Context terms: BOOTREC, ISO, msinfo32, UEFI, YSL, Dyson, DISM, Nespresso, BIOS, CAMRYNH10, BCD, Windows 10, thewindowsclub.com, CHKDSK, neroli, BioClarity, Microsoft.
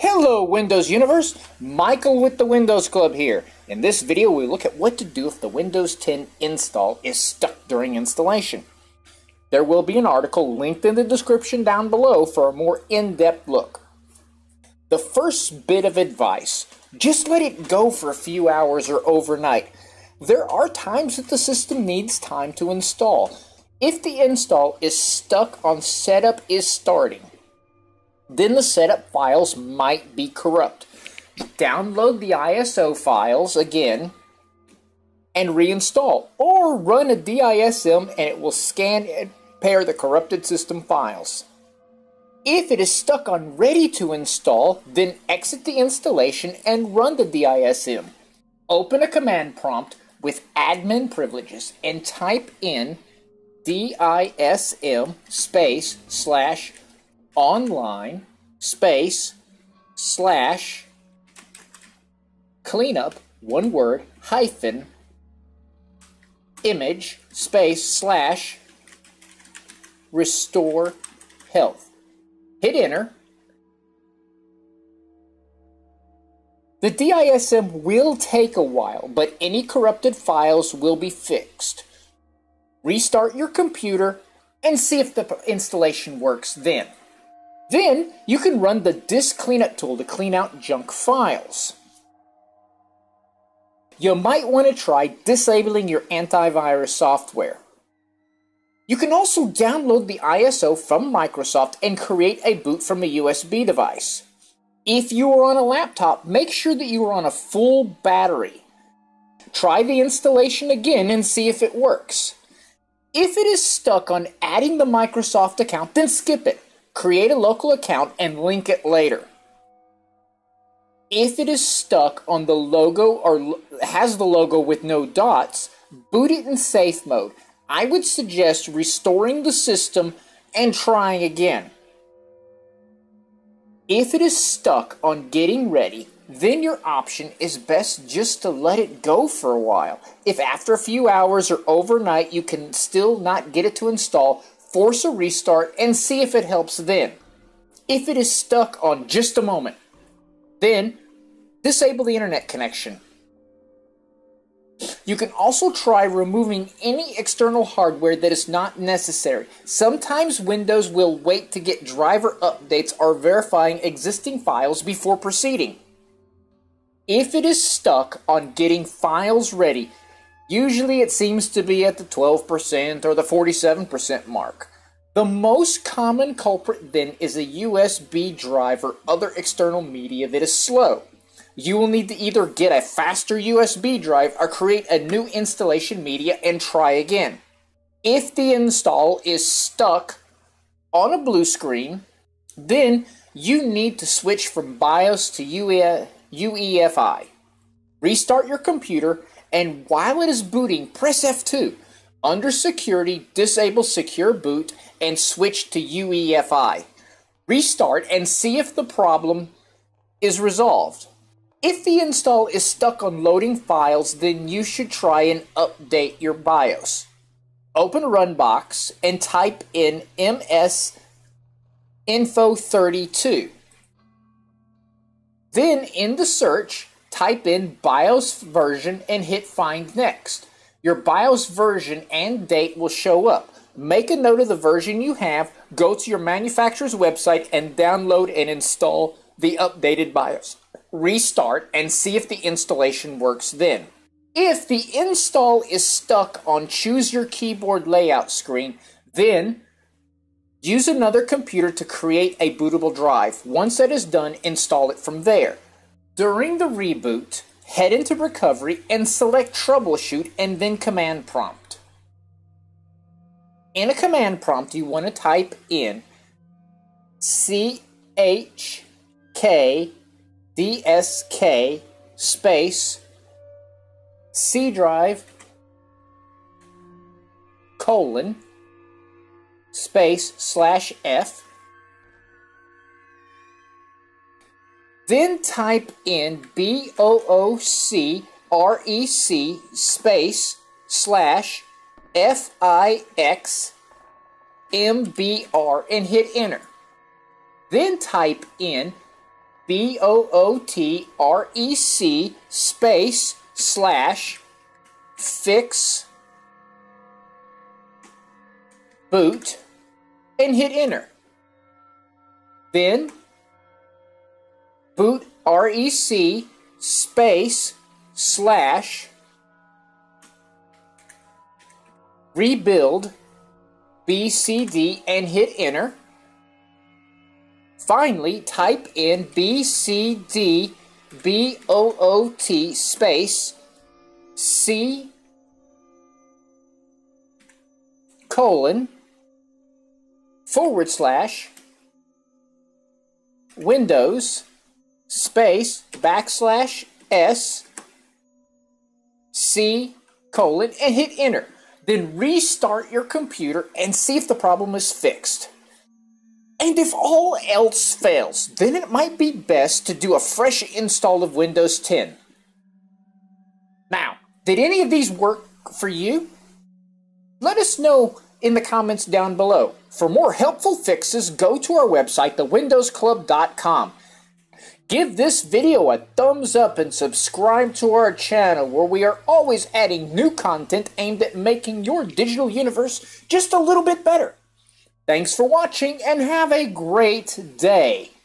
Hello Windows Universe, Michael with the Windows Club here. In this video we look at what to do if the Windows 10 install is stuck during installation. There will be an article linked in the description down below for a more in-depth look. The first bit of advice, just let it go for a few hours or overnight. There are times that the system needs time to install. If the install is stuck on setup is starting, then the setup files might be corrupt. Download the ISO files again and reinstall, or run a DISM and it will scan and pair the corrupted system files. If it is stuck on ready to install, then exit the installation and run the DISM. Open a command prompt with admin privileges and type in DISM / online / cleanup (1 word) image / restore health. Hit enter. The DISM will take a while, but any corrupted files will be fixed. Restart your computer and see if the installation works then. Then you can run the disk cleanup tool to clean out junk files. You might want to try disabling your antivirus software. You can also download the ISO from Microsoft and create a boot from a USB device. If you are on a laptop, make sure that you are on a full battery. Try the installation again and see if it works. If it is stuck on adding the Microsoft account, then skip it. Create a local account and link it later. If it is stuck on the logo or has the logo with no dots, boot it in safe mode. I would suggest restoring the system and trying again. If it is stuck on getting ready, then your option is best just to let it go for a while. If after a few hours or overnight you can still not get it to install, force a restart and see if it helps then. If it is stuck on just a moment, then disable the internet connection. You can also try removing any external hardware that is not necessary. Sometimes Windows will wait to get driver updates or verifying existing files before proceeding. If it is stuck on getting files ready, usually it seems to be at the 12% or the 47% mark. The most common culprit then is a USB drive or other external media that is slow. You will need to either get a faster USB drive or create a new installation media and try again. If the install is stuck on a blue screen, then you need to switch from BIOS to UEFI. Restart your computer, and while it is booting, press F2. Under Security, disable Secure Boot and switch to UEFI. Restart and see if the problem is resolved. If the install is stuck on loading files, then you should try and update your BIOS. Open Run Box and type in msinfo32. Then in the search, type in BIOS version and hit Find Next. Your BIOS version and date will show up. Make a note of the version you have, go to your manufacturer's website and download and install the updated BIOS. Restart and see if the installation works then. If the install is stuck on Choose Your Keyboard Layout screen, then use another computer to create a bootable drive. Once that is done, install it from there. During the reboot, head into Recovery and select Troubleshoot and then Command Prompt. In a command prompt, you want to type in CHKDSK C drive : /F. Then type in BOOTREC /FIXMBR and hit enter. Then type in BOOTREC space slash fix boot and hit enter. Then BOOTREC space slash rebuild BCD and hit enter. Finally, type in BCD BOOT space C:// Windows space \ S C:, and hit enter. Then restart your computer and see if the problem is fixed. And if all else fails, then it might be best to do a fresh install of Windows 10. Now, did any of these work for you? Let us know in the comments down below. For more helpful fixes, go to our website, thewindowsclub.com. Give this video a thumbs up and subscribe to our channel, where we are always adding new content aimed at making your digital universe just a little bit better. Thanks for watching and have a great day.